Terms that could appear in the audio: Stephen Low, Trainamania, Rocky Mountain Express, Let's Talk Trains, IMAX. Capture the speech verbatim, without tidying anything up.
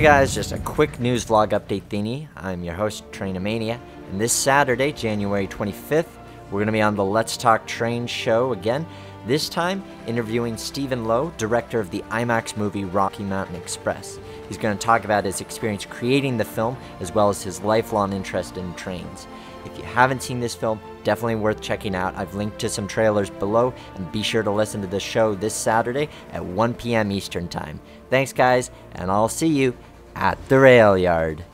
Hey guys, just a quick news vlog update thingy. I'm your host, Trainamania, and this Saturday, January twenty-fifth, we're going to be on the Let's Talk Trains show again, this time interviewing Stephen Low, director of the IMAX movie Rocky Mountain Express. He's going to talk about his experience creating the film, as well as his lifelong interest in trains. If you haven't seen this film, definitely worth checking out. I've linked to some trailers below, and be sure to listen to the show this Saturday at one p m Eastern Time. Thanks guys, and I'll see you at the rail yard.